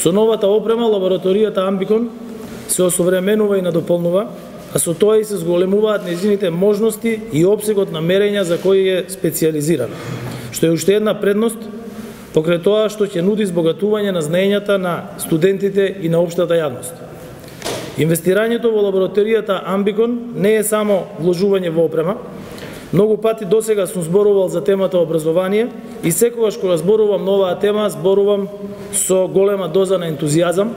Со новата опрема, лабораторијата Амбикон се осовременува и надополнува, а со тоа и се зголемуваат нејзините можности и опсегот на мерења за кои е специализирана, што е уште една предност покрај тоа што ќе нуди збогатување на знаењата на студентите и на општата јавност. Инвестирањето во лабораторијата Амбикон не е само вложување во опрема. Многу пати досега сум зборувал за темата образование и секогаш кога зборувам на оваа тема, зборувам со голема доза на ентузијазам,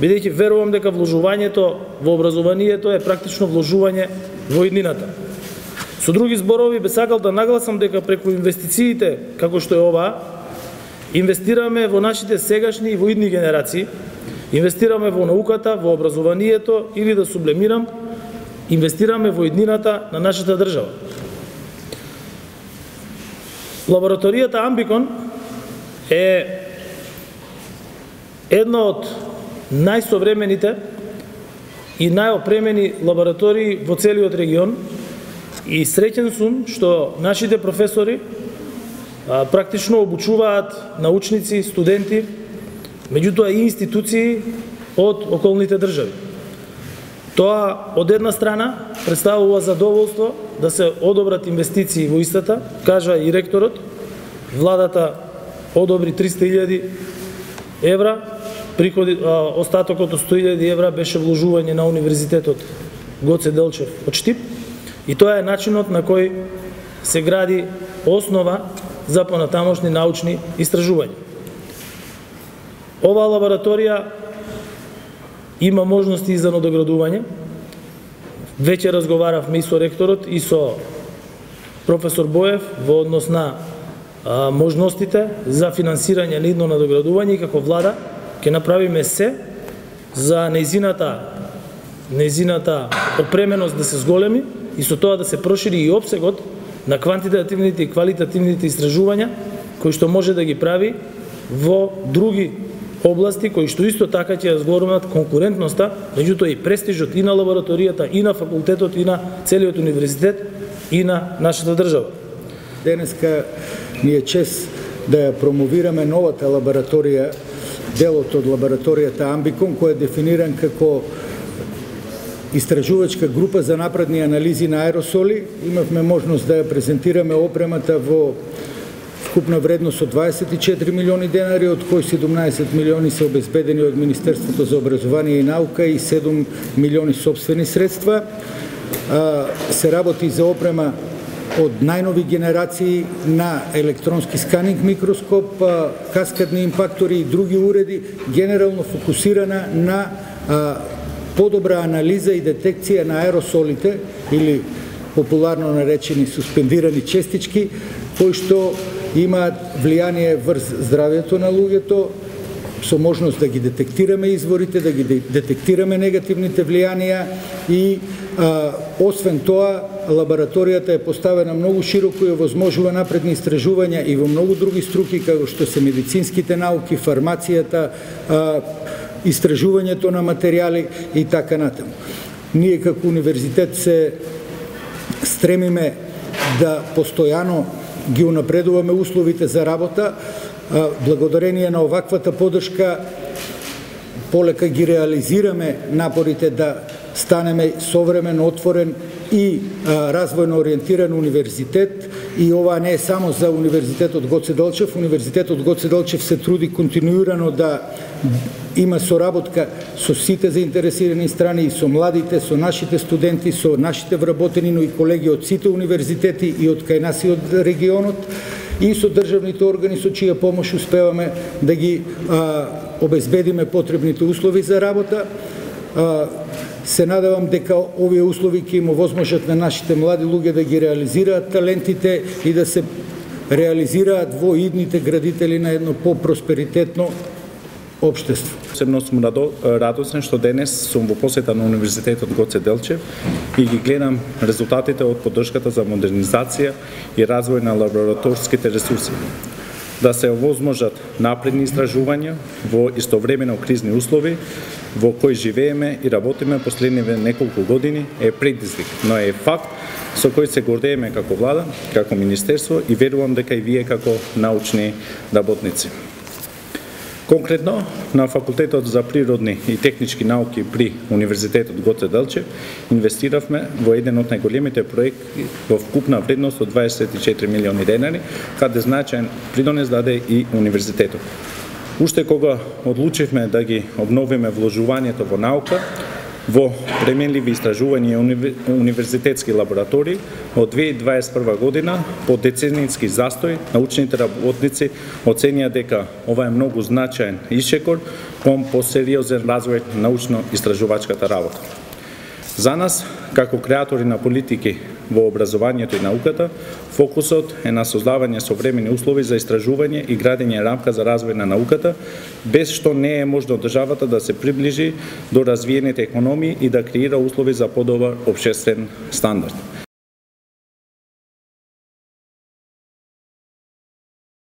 бидејќи верувам дека вложувањето во образованието е практично вложување во иднината. Со други зборови, би сакал да нагласам дека преку инвестициите, како што е оваа, инвестираме во нашите сегашни и во идни генерации, инвестираме во науката, во образованието или да сублемирам, инвестираме во иднината на нашата држава. Лабораторијата Амбикон е една од најсовремените и најопремени лаборатории во целиот регион и среќен сум што нашите професори практично обучуваат научници, студенти, меѓутоа и институции од околните држави. Тоа од една страна представува задоволство да се одобрат инвестиции во истата, кажа и ректорот, владата одобри 300.000 евра, остатокот од 100.000 евра беше вложување на Универзитетот Гоце Делчев од Штип и тоа е начинот на кој се гради основа за понатамошни научни истражувања. Оваа лабораторија има можности и за надоградување. Веќе разговаравме и со ректорот и со професор Боев во однос на можностите за финансирање на идно надоградување и како влада ќе направиме се за нејзината опременост да се зголеми и со тоа да се прошири и опсегот на квантитативните и квалитативните истражувања кои што може да ги прави во други области кои што исто така ќе разгорнат конкурентноста, меѓутоа и престижот и на лабораторијата, и на факултетот, и на целиот универзитет, и на нашата држава. Денеска ни е чест да промовираме новата лабораторија, делот од лабораторијата Амбикон, кој е дефиниран како истражувачка група за напредни анализи на аеросоли. Имавме можност да ја презентираме опремата во вкупна вредност од 24 милиони денари, од кои 17 милиони се обезбедени од Министерството за образование и наука и 7 милиони собствени средства. Се работи за опрема од најнови генерации на електронски сканинг микроскоп, каскадни импактори и други уреди, генерално фокусирана на подобра анализа и детекција на аеросолите, или популарно наречени суспендирани честички, кои што имаат влијание врз здравјето на луѓето, со можност да ги детектираме изворите, да ги детектираме негативните влијанија и освен тоа, лабораторијата е поставена многу широко и овозможува напредни истражувања и во многу други струки, како што се медицинските науки, фармацијата, истражувањето на материјали и така натаму. Ние како универзитет се стремиме да постојано ги унапредуваме условите за работа. Благодарение на оваквата поддршка полека ги реализираме напорите да станеме современ, отворен и развојно ориентиран универзитет. И ова не е само за Универзитетот Гоце Делчев. Универзитетот Гоце Делчев се труди континуирано да има соработка со сите заинтересирани страни, и со младите, со нашите студенти, со нашите вработени, но и колеги од сите универзитети и од кај нас и од регионот, и со државните органи со чија помош успеваме да ги обезбедиме потребните услови за работа. Се надевам дека овие услови ќе им овозможат на нашите млади луѓе да ги реализираат талентите и да се реализираат во идните градители на едно по-просперитетно општество. Посебно сум радосен што денес сум во посета на Универзитетот Гоце Делчев и ги гледам резултатите од поддршката за модернизација и развој на лабораторските ресурси. Да се овозможат напредни истражувања во истовремено кризни услови во кои живееме и работиме последниве неколку години е предизвик, но е факт со кој се гордееме како влада, како министерство и верувам дека и вие како научни работници. Конкретно, на Факултетот за природни и технички науки при Универзитетот Гоце Делчев инвестиравме во еден од најголемите проекти во вкупна вредност од 24 милиони денари, каде значаен придонес даде и Универзитетот. Уште кога одлучивме да ги обновиме вложувањето во наука, во пременливи истражувања универзитетски лаборатории, од 2021 година, по деценијски застој, научните работници оценија дека ова е многу значаен ишекор кон посериозен развој на научно-истражувачката работа. За нас, како креатори на политики во образованието и науката, фокусот е на создавање современи услови за истражување и градење рамка за развој на науката, без што не е можно државата да се приближи до развиените економии и да креира услови за подобар општествен стандард.